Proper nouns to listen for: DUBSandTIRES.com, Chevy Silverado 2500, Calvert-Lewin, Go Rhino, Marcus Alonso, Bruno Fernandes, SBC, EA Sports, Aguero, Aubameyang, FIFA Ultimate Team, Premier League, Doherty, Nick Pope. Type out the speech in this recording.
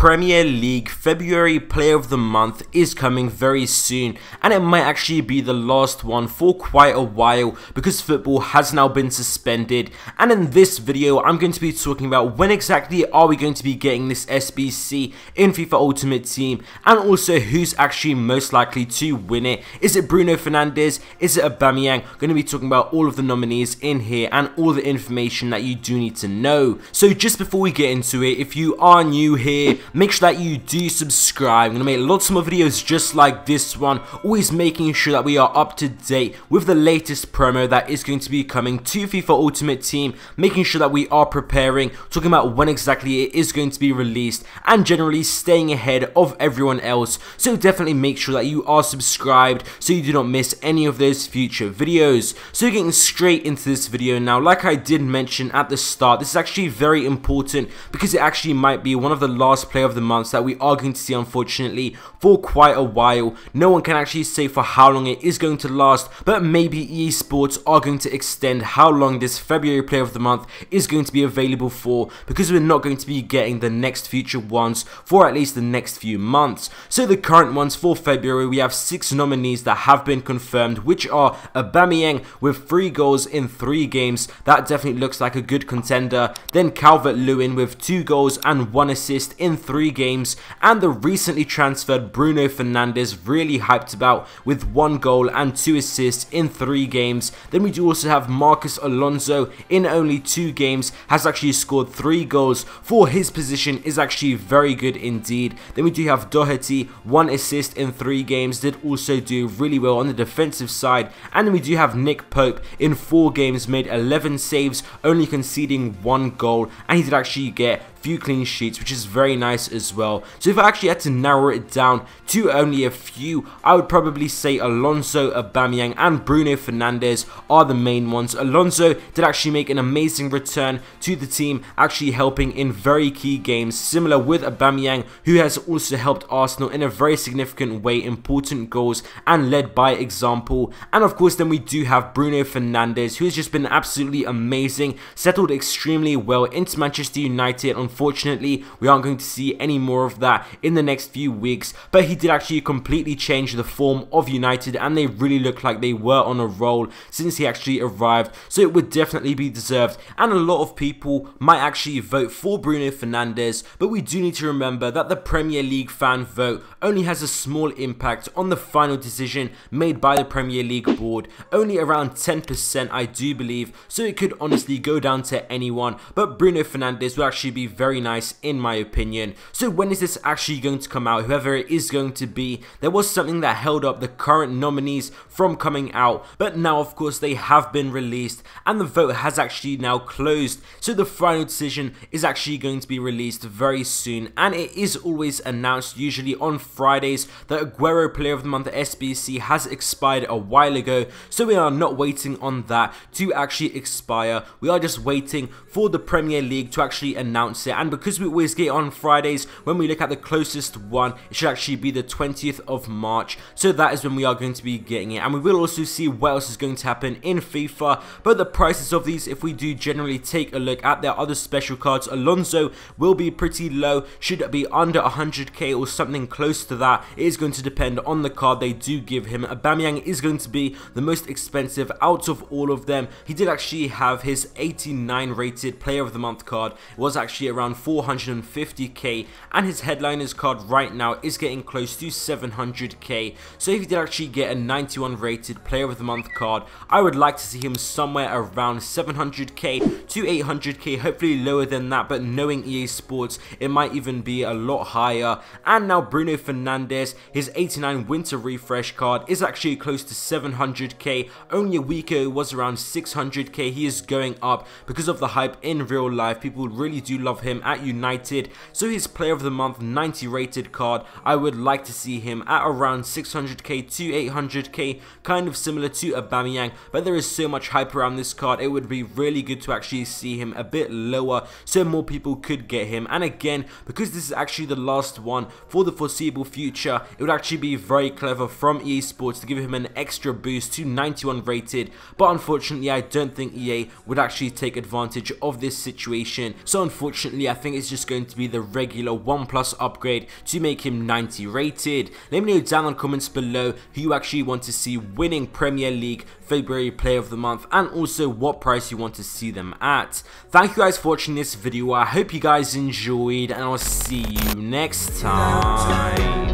Premier League February Player of the Month is coming very soon, and it might actually be the last one for quite a while because football has now been suspended. And in this video I'm going to be talking about when exactly are we going to be getting this SBC in FIFA Ultimate Team, and also who's actually most likely to win it. Is it Bruno Fernandes? Is it Aubameyang? I'm going to be talking about all of the nominees in here and all the information that you do need to know. So just before we get into it, if you are new here, make sure that you do subscribe. I'm going to make lots more videos just like this one, always making sure that we are up to date with the latest promo that is going to be coming to FIFA Ultimate Team, making sure that we are preparing, talking about when exactly it is going to be released, and generally staying ahead of everyone else. So definitely make sure that you are subscribed so you do not miss any of those future videos. So getting straight into this video now, like I did mention at the start, this is actually very important because it actually might be one of the last Player of the Months that we are going to see, unfortunately, for quite a while. No one can actually say for how long it is going to last, but maybe EA Sports are going to extend how long this February Player of the Month is going to be available for, because we're not going to be getting the next future ones for at least the next few months. So the current ones for February, we have 6 nominees that have been confirmed, which are Aubameyang with 3 goals in 3 games. That definitely looks like a good contender. Then Calvert-Lewin with 2 goals and 1 assist in 3 games, and the recently transferred Bruno Fernandes, really hyped about, with 1 goal and 2 assists in 3 games. Then we do also have Marcus Alonso. In only 2 games has actually scored 3 goals for his position, is actually very good indeed. Then we do have Doherty, 1 assist in 3 games, did also do really well on the defensive side. And then we do have Nick Pope, in 4 games made 11 saves, only conceding 1 goal, and he did actually get few clean sheets, which is very nice as well. So if I actually had to narrow it down to only a few, I would probably say Alonso, Aubameyang and Bruno Fernandes are the main ones. Alonso did actually make an amazing return to the team, actually helping in very key games, similar with Aubameyang, who has also helped Arsenal in a very significant way, important goals and led by example. And of course then we do have Bruno Fernandes, who has just been absolutely amazing, settled extremely well into Manchester United. Unfortunately, we aren't going to see any more of that in the next few weeks, but he did actually completely change the form of United, and they really look like they were on a roll since he actually arrived, so it would definitely be deserved. And a lot of people might actually vote for Bruno Fernandes, but we do need to remember that the Premier League fan vote only has a small impact on the final decision made by the Premier League board, only around 10% I do believe, so it could honestly go down to anyone, but Bruno Fernandes will actually be very nice in my opinion. So when is this actually going to come out? Whoever it is going to be, there was something that held up the current nominees from coming out, but now of course they have been released and the vote has actually now closed, so the final decision is actually going to be released very soon. And it is always announced usually on Fridays that Aguero Player of the Month SBC has expired a while ago, so we are not waiting on that to actually expire. We are just waiting for the Premier League to actually announce it. And because we always get on Fridays, when we look at the closest one, it should actually be the 20th of March, so that is when we are going to be getting it. And we will also see what else is going to happen in FIFA, but the prices of these, if we do generally take a look at their other special cards, Alonso will be pretty low, should be under 100k or something close to that. It is going to depend on the card they do give him. Aubameyang is going to be the most expensive out of all of them. He did actually have his 89 rated Player of the Month card. It was actually around 450k, and his headliners card right now is getting close to 700k. So if he did actually get a 91 rated Player of the Month card, I would like to see him somewhere around 700k to 800k, hopefully lower than that, but knowing EA Sports, it might even be a lot higher. And now Bruno Fernandes, his 89 winter refresh card is actually close to 700k. Only a week ago it was around 600k. He is going up because of the hype in real life. People really do love him at United. So his Player of the Month 90 rated card, I would like to see him at around 600k to 800k, kind of similar to Aubameyang, but there is so much hype around this card, it would be really good to actually see him a bit lower so more people could get him. And again, because this is actually the last one for the foreseeable future, it would actually be very clever from EA Sports to give him an extra boost to 91 rated, but unfortunately I don't think EA would actually take advantage of this situation. So unfortunately Ultimately, I think it's just going to be the regular 1+ upgrade to make him 90 rated. Let me know down in the comments below who you actually want to see winning Premier League February Player of the Month, and also what price you want to see them at. Thank you guys for watching this video. I hope you guys enjoyed, and I'll see you next time.